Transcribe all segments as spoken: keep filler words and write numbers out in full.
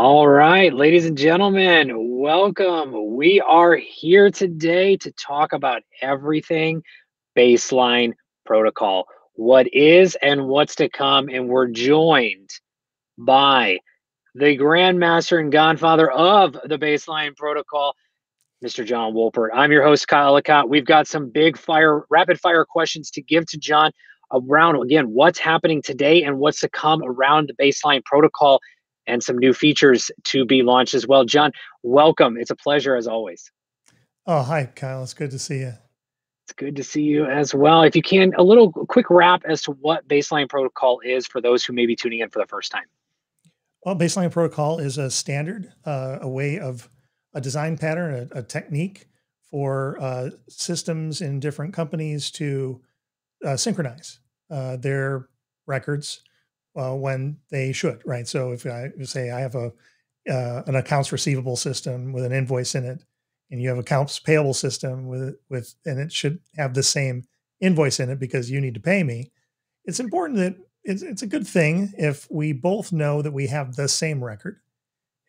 All right, ladies and gentlemen, welcome. We are here today to talk about everything Baseline Protocol, what is and what's to come, and we're joined by the grandmaster and godfather of the Baseline Protocol, Mister John Wolpert. I'm your host, Kyle Ellicott. We've got some big fire, rapid fire questions to give to John around, again, what's happening today and what's to come around the Baseline Protocol and some new features to be launched as well. John, welcome. It's a pleasure as always. Oh, hi, Kyle. It's good to see you. It's good to see you as well. If you can, a little quick wrap as to what Baseline Protocol is for those who may be tuning in for the first time. Well, Baseline Protocol is a standard, uh, a way of a design pattern, a, a technique for uh, systems in different companies to uh, synchronize uh, their records Uh, when they should, right? So if I say I have a uh, an accounts receivable system with an invoice in it, and you have accounts payable system with with, and it should have the same invoice in it because you need to pay me. It's important that it's, it's a good thing if we both know that we have the same record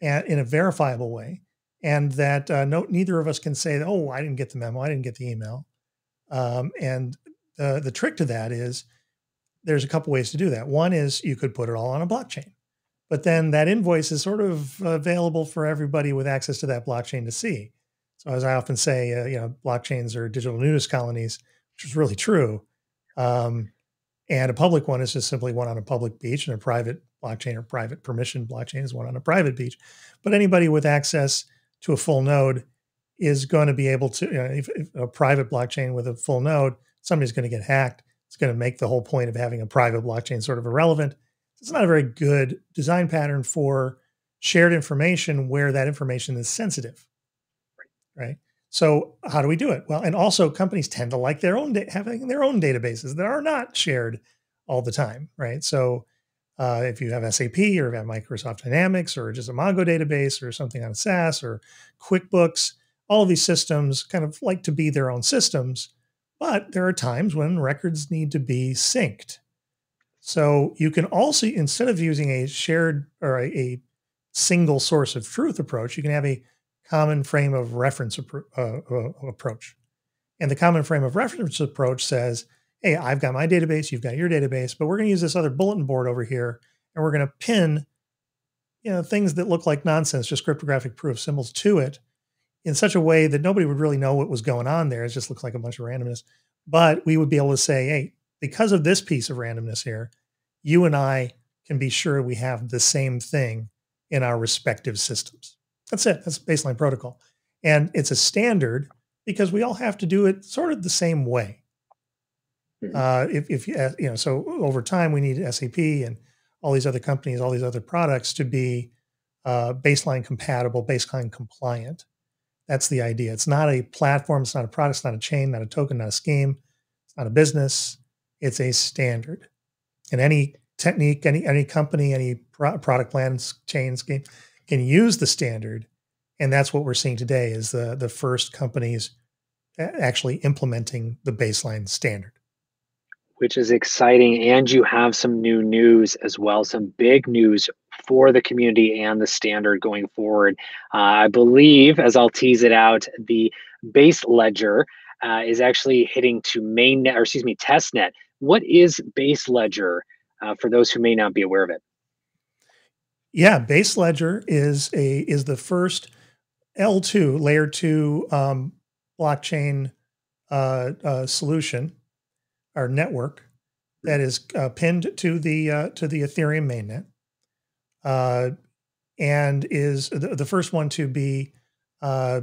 and, in a verifiable way, and that uh, no, neither of us can say, "Oh, I didn't get the memo. I didn't get the email." Um, and the the trick to that is, there's a couple ways to do that. One is you could put it all on a blockchain, but then that invoice is sort of available for everybody with access to that blockchain to see. So as I often say, uh, you know, blockchains are digital nudist colonies, which is really true. Um, and a public one is just simply one on a public beach, and a private blockchain or private permission blockchain is one on a private beach. But anybody with access to a full node is going to be able to, you know, if, if a private blockchain with a full node, somebody's going to get hacked. It's going to make the whole point of having a private blockchain sort of irrelevant. It's not a very good design pattern for shared information where that information is sensitive, right? So how do we do it? Well, and also companies tend to like their own, having their own databases that are not shared all the time, right? So uh, if you have S A P or have Microsoft Dynamics or just a Mongo database or something on SaaS or QuickBooks, all of these systems kind of like to be their own systems. But there are times when records need to be synced. So you can also, instead of using a shared or a, a single source of truth approach, you can have a common frame of reference appro uh, uh, approach. And the common frame of reference approach says, hey, I've got my database, you've got your database, but we're going to use this other bulletin board over here, and we're going to pin, you know, things that look like nonsense, just cryptographic proof symbols to it, in such a way that nobody would really know what was going on there. It just looks like a bunch of randomness. But we would be able to say, hey, because of this piece of randomness here, you and I can be sure we have the same thing in our respective systems. That's it. That's Baseline Protocol. And it's a standard because we all have to do it sort of the same way. Mm-hmm. uh, if, if you, uh, you know, so over time, we need S A P and all these other companies, all these other products to be uh, baseline compatible, baseline compliant. That's the idea. It's not a platform. It's not a product. It's not a chain, not a token, not a scheme. It's not a business. It's a standard. And any technique, any any company, any pro product plan, chain, scheme can use the standard. And that's what we're seeing today is the, the first companies actually implementing the baseline standard. Which is exciting. And you have some new news as well, some big news for the community and the standard going forward. Uh, I believe, as I'll tease it out, the Baseledger uh, is actually hitting to mainnet, or excuse me, testnet. What is Baseledger uh, for those who may not be aware of it? Yeah, Baseledger is a is the first L two layer two um, blockchain uh, uh, solution or network that is uh, pinned to the uh, to the Ethereum mainnet. Uh, and is the, the first one to be, uh,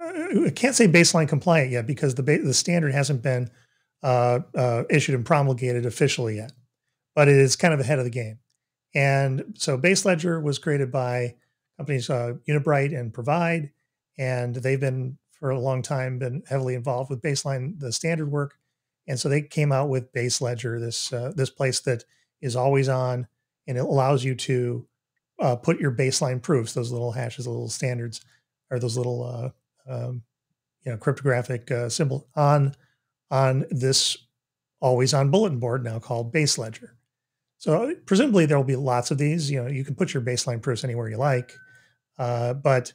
I can't say baseline compliant yet because the the standard hasn't been uh, uh, issued and promulgated officially yet, but it is kind of ahead of the game. And so Baseledger was created by companies uh, Unibright and Provide, and they've been for a long time been heavily involved with baseline, the standard work. And so they came out with Baseledger, this, uh, this place that is always on. And it allows you to uh, put your baseline proofs, those little hashes, little standards, or those little uh, um, you know, cryptographic uh, symbol on on this always on bulletin board now called Baseledger. So presumably there will be lots of these. You know, you can put your baseline proofs anywhere you like, uh, but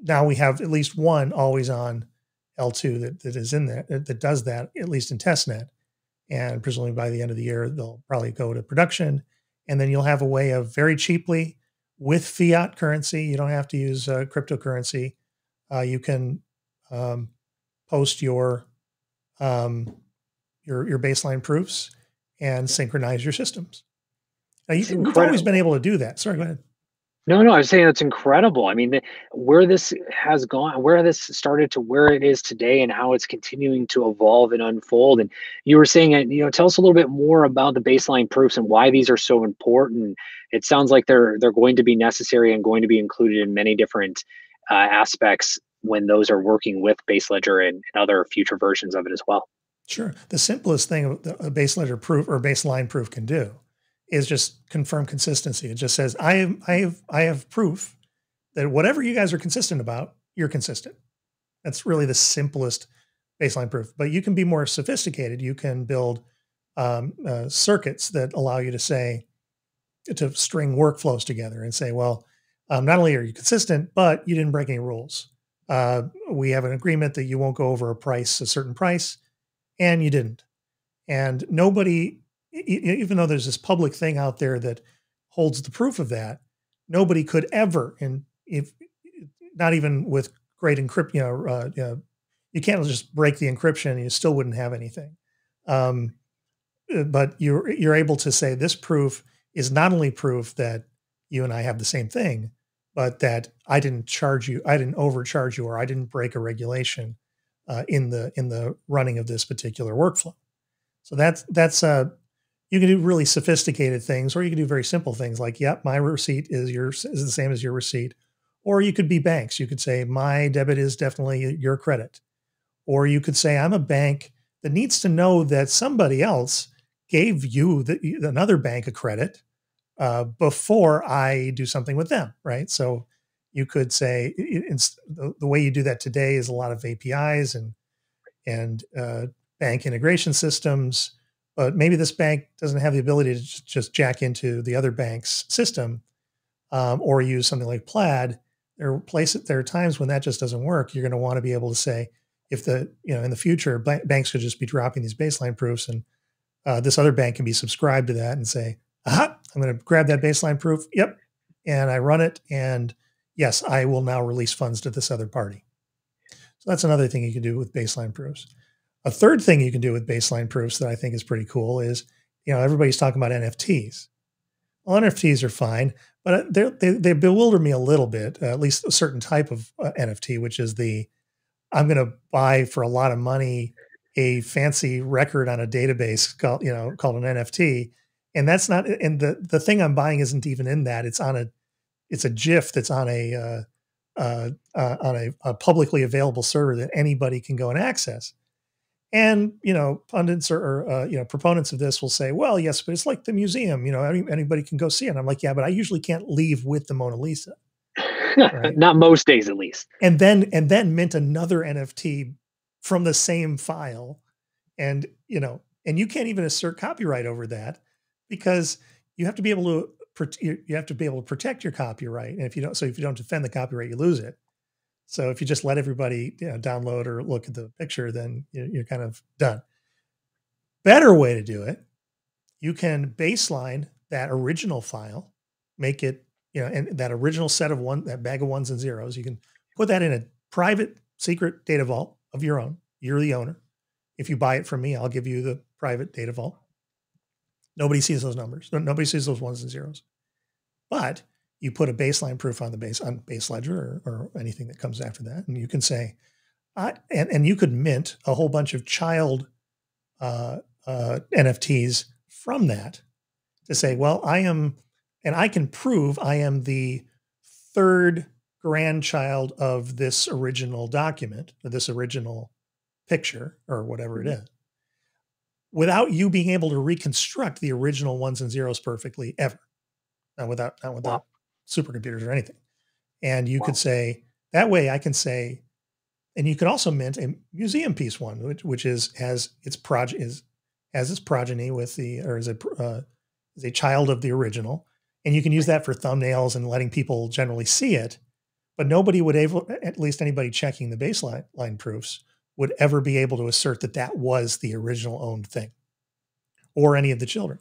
now we have at least one always on L two that, that is in there, that does that, at least in testnet. And presumably by the end of the year, they'll probably go to production. And then you'll have a way of very cheaply with fiat currency. You don't have to use uh, cryptocurrency. Uh, you can um, post your, um, your, your baseline proofs and synchronize your systems. Now, you, you've always been able to do that. Sorry, go ahead. No, no, I was saying that's incredible. I mean, the, where this has gone, where this started to where it is today and how it's continuing to evolve and unfold. And you were saying, you know, tell us a little bit more about the baseline proofs and why these are so important. It sounds like they're, they're going to be necessary and going to be included in many different uh, aspects when those are working with Baseledger and, and other future versions of it as well. Sure. The simplest thing a Baseledger proof or baseline proof can do is just confirm consistency. It just says, I have, I have, I have proof that whatever you guys are consistent about, you're consistent. That's really the simplest baseline proof. But you can be more sophisticated. You can build um, uh, circuits that allow you to say, to string workflows together and say, well, um, not only are you consistent, but you didn't break any rules. Uh, we have an agreement that you won't go over a price, a certain price, and you didn't. And nobody... even though there's this public thing out there that holds the proof of that, nobody could ever, and if not even with great encryption, you know, uh, you know, you can't just break the encryption and you still wouldn't have anything. Um, but you're, you're able to say this proof is not only proof that you and I have the same thing, but that I didn't charge you, I didn't overcharge you, or I didn't break a regulation uh, in the, in the running of this particular workflow. So that's, that's a, uh, you can do really sophisticated things, or you can do very simple things like, yep, my receipt is your is the same as your receipt. Or you could be banks. You could say, my debit is definitely your credit. Or you could say, I'm a bank that needs to know that somebody else gave you the, another bank a credit uh, before I do something with them, right? So you could say, it, it's, the, the way you do that today is a lot of A P Is and, and uh, bank integration systems. But maybe this bank doesn't have the ability to just jack into the other bank's system um, or use something like Plaid. There, place it, there are times when that just doesn't work. You're going to want to be able to say, if the, you know, in the future, banks could just be dropping these baseline proofs and uh, this other bank can be subscribed to that and say, aha, I'm going to grab that baseline proof. Yep. And I run it. And yes, I will now release funds to this other party. So that's another thing you can do with baseline proofs. A third thing you can do with baseline proofs that I think is pretty cool is, you know, everybody's talking about N F Ts. Well, N F Ts are fine, but they they bewilder me a little bit, uh, at least a certain type of uh, N F T, which is the, I'm going to buy for a lot of money a fancy record on a database called, you know, called an N F T. And that's not, and the, the thing I'm buying isn't even in that. It's on a, it's a GIF that's on a, uh, uh, uh, on a, a publicly available server that anybody can go and access. And, you know, pundits or, or uh, you know, proponents of this will say, well, yes, but it's like the museum, you know, any, anybody can go see it. And I'm like, yeah, but I usually can't leave with the Mona Lisa. Right? Not most days, at least. And then, and then mint another N F T from the same file. And, you know, and you can't even assert copyright over that because you have to be able to, you have to be able to protect your copyright. And if you don't, so if you don't defend the copyright, you lose it. So if you just let everybody, you know, download or look at the picture, then you're kind of done. Better way to do it, you can baseline that original file, make it, you know, and that original set of one, that bag of ones and zeros, you can put that in a private secret data vault of your own. You're the owner. If you buy it from me, I'll give you the private data vault. Nobody sees those numbers. Nobody sees those ones and zeros. But you put a baseline proof on the base on Baseledger or, or anything that comes after that. And you can say, I, and, and you could mint a whole bunch of child uh, uh, N F Ts from that to say, well, I am, and I can prove I am the third grandchild of this original document or this original picture or whatever it is, without you being able to reconstruct the original ones and zeros perfectly ever. Not without, not without. Wow. Supercomputers or anything. And you wow. could say, that way I can say, and you could also mint a museum piece one, which, which is, has its prog is, has its progeny with the, or is a, uh, is a child of the original. And you can use that for thumbnails and letting people generally see it. But nobody would able, at least anybody checking the baseline line proofs, would ever be able to assert that that was the original owned thing or any of the children.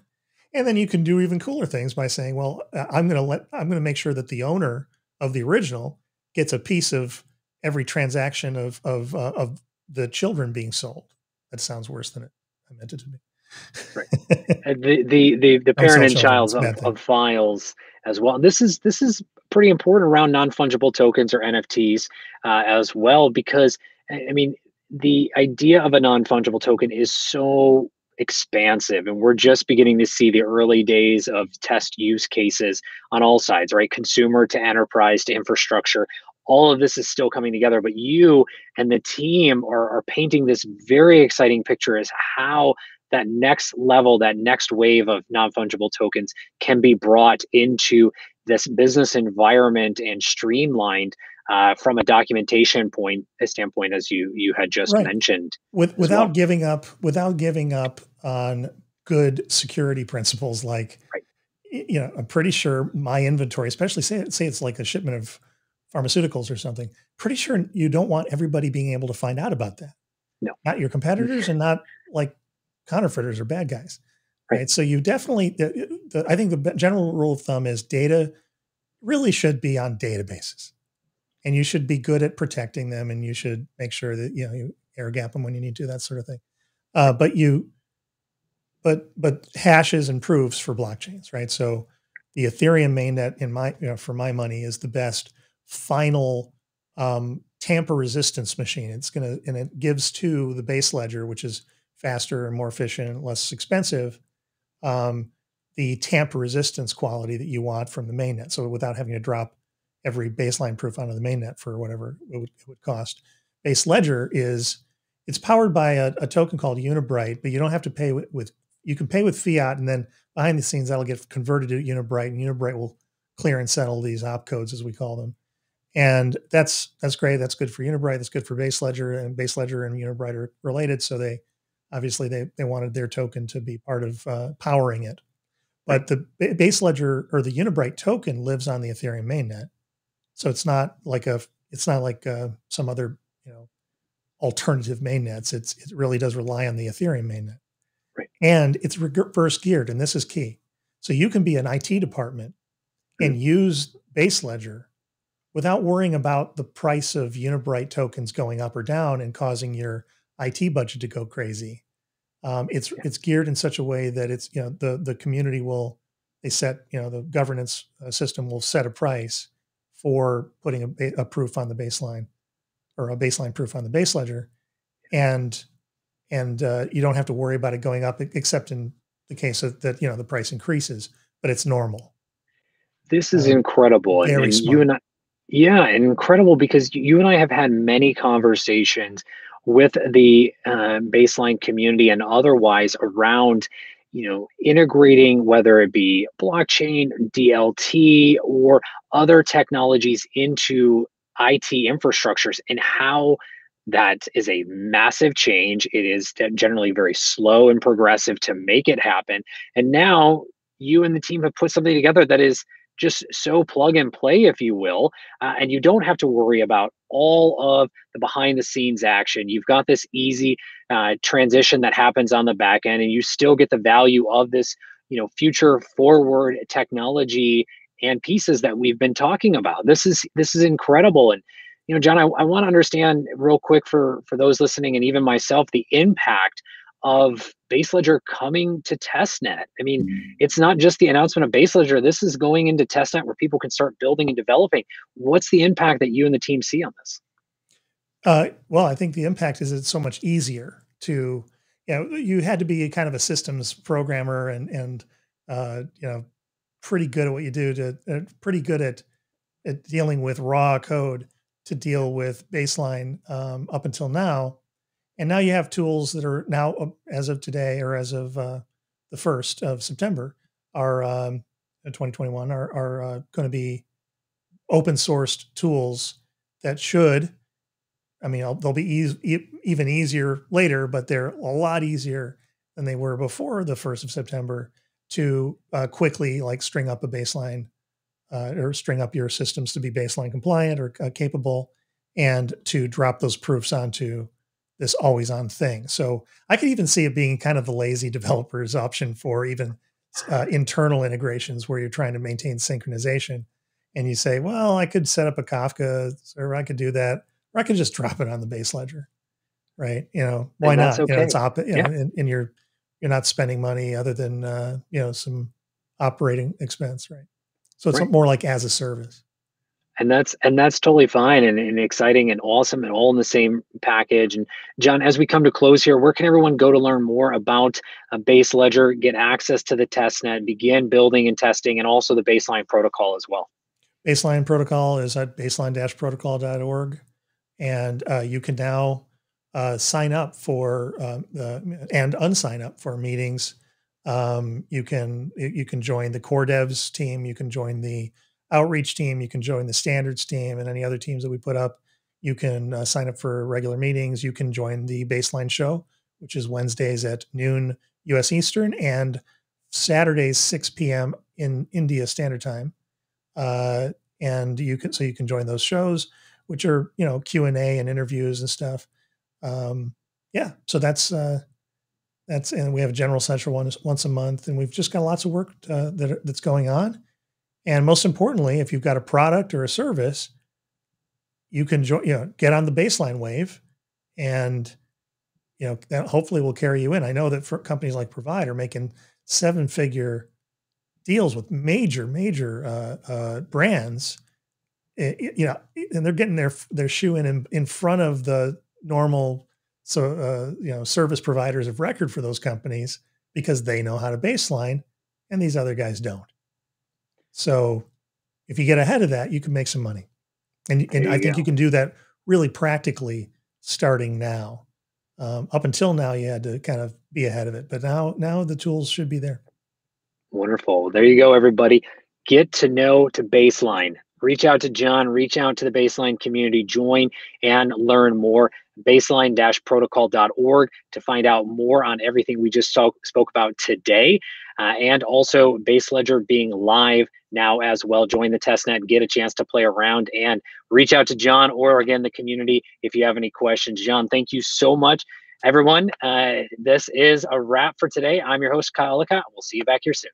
And then you can do even cooler things by saying, well, I'm going to let, I'm going to make sure that the owner of the original gets a piece of every transaction of, of, uh, of the children being sold. That sounds worse than it I meant it to be. Right. the, the, the, the parent and child of, of files as well. This is, this is pretty important around non-fungible tokens or N F Ts uh, as well, because I mean, the idea of a non-fungible token is so expansive, and we're just beginning to see the early days of test use cases on all sides, right? Consumer to enterprise to infrastructure. All of this is still coming together, but you and the team are, are painting this very exciting picture as how that next level, that next wave of non-fungible tokens can be brought into this business environment and streamlined uh, from a documentation point a standpoint, as you you had just right. mentioned. With, without well. giving up, without giving up on good security principles, like right. you know, I'm pretty sure my inventory, especially say say it's like a shipment of pharmaceuticals or something. Pretty sure you don't want everybody being able to find out about that. No, not your competitors, and not like counterfeiters or bad guys, right? right. So you definitely, the, the, I think the general rule of thumb is data really should be on databases, and you should be good at protecting them, and you should make sure that you know you air gap them when you need to, that sort of thing. Uh, but you, but but hashes and proofs for blockchains, right? So the Ethereum mainnet, in my you know, for my money, is the best final um, tamper resistance machine. It's going to, and it gives to the Baseledger, which is faster and more efficient and less expensive, um, the tamper resistance quality that you want from the mainnet. So without having to drop every baseline proof onto the mainnet for whatever it would, it would cost. Baseledger is, it's powered by a, a token called Unibright, but you don't have to pay with, with, you can pay with fiat, and then behind the scenes that'll get converted to Unibright, and Unibright will clear and settle these opcodes, as we call them. And that's, that's great. That's good for Unibright. That's good for Baseledger, and Baseledger and Unibright are related. So they, obviously they, they wanted their token to be part of uh, powering it. But the Baseledger or the Unibright token lives on the Ethereum mainnet. So it's not like a, it's not like uh, some other, you know, alternative mainnets. It's, it really does rely on the Ethereum mainnet. Right. And it's reverse geared, and this is key. So you can be an I T department mm-hmm. and use Baseledger without worrying about the price of Unibright tokens going up or down and causing your I T budget to go crazy. Um, it's yeah. it's geared in such a way that it's, you know, the the community will, they set, you know, the governance system will set a price for putting a, a proof on the baseline, or a baseline proof on the Baseledger, and and uh, you don't have to worry about it going up, except in the case of, that you know the price increases, but it's normal. This is um, incredible, and, and you and I, yeah, incredible, because you and I have had many conversations with the uh, baseline community and otherwise around, you know, integrating, whether it be blockchain, D L T, or other technologies into I T infrastructures, and how that is a massive change. It is generally very slow and progressive to make it happen. And now you and the team have put something together that is just so plug and play, if you will, uh, and you don't have to worry about all of the behind the scenes action. You've got this easy uh, transition that happens on the back end, and you still get the value of this, you know, future forward technology and pieces that we've been talking about. This is this is incredible. And you know, John, I, I want to understand real quick for for those listening and even myself the impact of Baseledger coming to testnet. I mean, it's not just the announcement of Baseledger. This is going into testnet where people can start building and developing. What's the impact that you and the team see on this? Uh, well, I think the impact is it's so much easier to, you know, you had to be kind of a systems programmer and, and uh, you know, pretty good at what you do to uh, pretty good at, at dealing with raw code to deal with baseline um, up until now. And now you have tools that are now, uh, as of today, or as of uh, the first of September, are um, twenty twenty-one, are, are uh, going to be open sourced tools that should, I mean, they'll be e e even easier later, but they're a lot easier than they were before the first of September to uh, quickly like string up a baseline uh, or string up your systems to be baseline compliant or uh, capable, and to drop those proofs onto this always on thing. So I could even see it being kind of the lazy developer's option for even uh, internal integrations where you're trying to maintain synchronization. And you say, well, I could set up a Kafka server, I could do that, or I could just drop it on the Baseledger, right? You know, why not? Okay. You know, it's op you yeah. know, and, and you're you're not spending money other than uh, you know, some operating expense, right? So it's right. more like as a service. And that's and that's totally fine and, and exciting and awesome and all in the same package. And John, as we come to close here, where can everyone go to learn more about a Baseledger, get access to the testnet, begin building and testing, and also the Baseline Protocol as well? Baseline Protocol is at baseline dash protocol dot org. And uh, you can now uh, sign up for uh, uh, and unsign up for meetings. Um, you can you can join the core devs team. You can join the outreach team. You can join the standards team and any other teams that we put up. You can uh, sign up for regular meetings. You can join the Baseline show, which is Wednesdays at noon U S Eastern and Saturdays six P M in India Standard Time. Uh, and you can, so you can join those shows, which are, you know, Q and A and interviews and stuff. Um, yeah. So that's, uh, that's, and we have a general central one once a month, and we've just got lots of work uh, that that's going on. And most importantly, if you've got a product or a service, you can join, you know, get on the Baseline wave, and, you know, that hopefully will carry you in. I know that for companies like Provide are making seven figure deals with major, major uh, uh, brands, it, it, you know, and they're getting their their shoe in, in in front of the normal, so uh, you know, service providers of record for those companies, because they know how to baseline, and these other guys don't. So, if you get ahead of that, you can make some money, and and I think you can do that really practically starting now. Um, up until now, you had to kind of be ahead of it, but now now the tools should be there. Wonderful. There you go, everybody. Get to know to Baseline. Reach out to John, reach out to the Baseline community, join and learn more. baseline dash protocol dot org to find out more on everything we just saw, spoke about today. Uh, and also Baseledger being live now as well. Join the testnet, get a chance to play around, and reach out to John or again, the community, if you have any questions. John, thank you so much. Everyone, uh, this is a wrap for today. I'm your host, Kyle Ellicott. We'll see you back here soon.